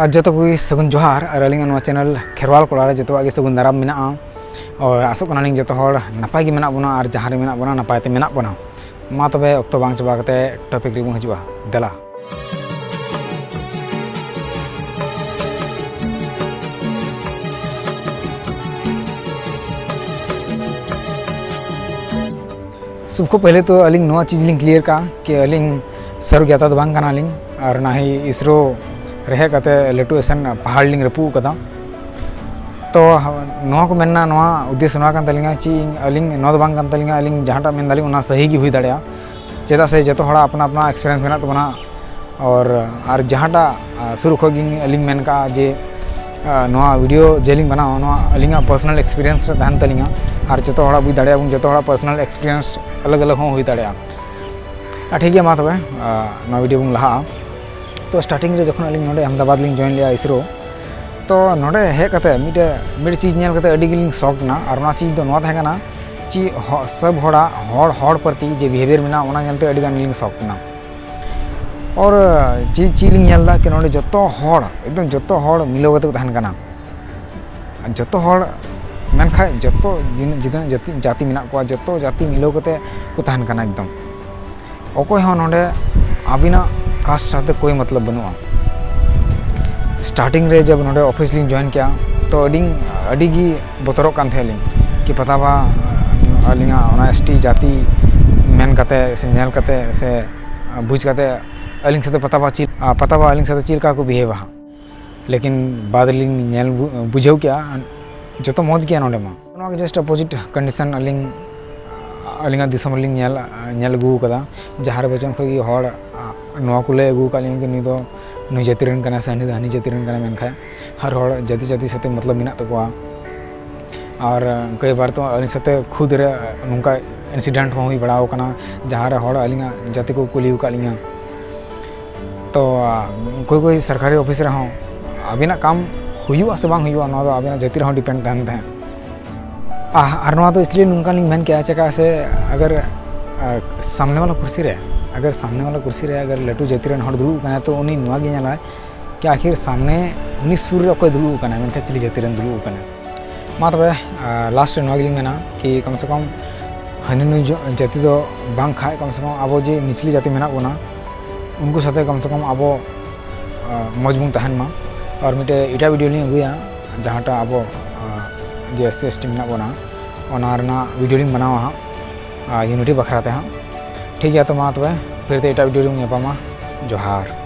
और जो कोई सगुन जोहार और अली चैनल खेरवाल कोड़ा जो सगुन दाराम में और आसोगना जो नपाय बना और जहाँ बना नपायते बना मा तब अक्त चबा टॉपिक रिबन हजूँ दला सबको पहले तो अलिंग नवा चीज़ लिंग क्लियर का कि अलिंग सर ज्ञाता तो बांग कनालिंग और ना ही इसरो रहे कते लेटू एसन पहाड़ लिंग रपू कदा तो नवा को मेनना नवा उद्देश्य नवा कान तलिंगा ची अलिंग नवा तो बांग कान तलिंगा अलिंग जहाँटा मेन दालिंग उना सही की हुई दाड़िया चेदा से जतो हड़ा अपना अपना एक्सपीरियंस मेना तबना और जहाँटा शुरू खोगिंग अलिंग मेन का जे नवा वीडियो जेलिंग बनाओ नवा अलिंगा पर्सनल एक्सपीरियंस रे दान तलिंगा और जो हड़ा बुझ दाड़िया जो हड़ा पर्सनल एक्सपीरियंस अलग अलग हो हुई दाड़िया ठीक है मा तबे नवा वीडियो बुन लहा तो स्टार्टिंग रे जखन अलिंग नोडे अहमदाबाद लिंग जॉइन लिया इसरो तो नोडे हे कते मिटे मिड चीज नेल कते अडी गिलिंग शॉक ना और ना चीज दो नवा था ना ची सब हड़ा हड़ हड़ प्रति जे बिहेवियर मेना ओना नेलते अडी गान लिंग शॉक ना और चीज चीलिंग नेलदा कि नोडे जतो हड़ एकदम जतो हड़ मिलो गते तहन कना जतो हड़ मनखा जतो जिन जाति मेना को जतो जाति मिलो कते को तहन कना एकदम ओको हो नोडे आबिना कास्ट साथे कोई मतलब बनुआ स्टार्टिंग रे जब नोडे ऑफिस लिंग जॉइन किया तो अडी गी बतरो कान थेलिंग कि पता बा अलिंगा ओना एसटी जाति मेन कते से नेल कते से बुझ कते अलिंग साथे पता बा अलिंग साथे चील का को बिहेव हा लेकिन बाद लिंग नेल बुझौ किया जो तो मौज गया नोडे मा जस्ट अपोजिट कंडीशन अलिंग अलिंगा दिसम लिंग नेल नेल गु कदा जहार बचन खगी हड़ नवा को ले गु कालिंग कि नी दो नुई जाति रन कना से हनी जाति रन कना मेन खाय हर हड़ जाति जाति साथे मतलब मिना तकोआ और कई बार तो अलिंग साथे खुद रे नुका इंसिडेंट हो हुई बड़ाओ कना जहार हड़ अलिंगा जाति को कुली कालिंगा तो कोई कोई सरकारी ऑफिस रे हो अबिना काम हुआ से बांग हुआ ना आबिना जाति रे हो डिपेंड तहन था आर ना तो इसलिए नुका लिंग मेन किया चेका से अगर सामने वाला कुर्सी रे अगर लटू जाति रन हड़ दुड़ू कना तो उनी नुवा गे नला कि आखिर सामने उनी सुर रे अकोय दुड़ू कना मेन चली जाति रन दुड़ू कना मा तबे लास्ट नुवा गे लिंग मेना कि कम से कम हनी नु जाति दो बांग खाय कम से कम आबो जे निचली जाति मेना कोना उनको साथे कम से कम अब मजबून तहन मा और मिटे इटा वीडियो लिंग अगुया जहाँटा अब J S C S T मेना बना ओना वीडियो लिंग बनावा यूनिटी बखराते हाँ ठीक है तो मा तब फिर इटा वीडियो लिंग जोहार।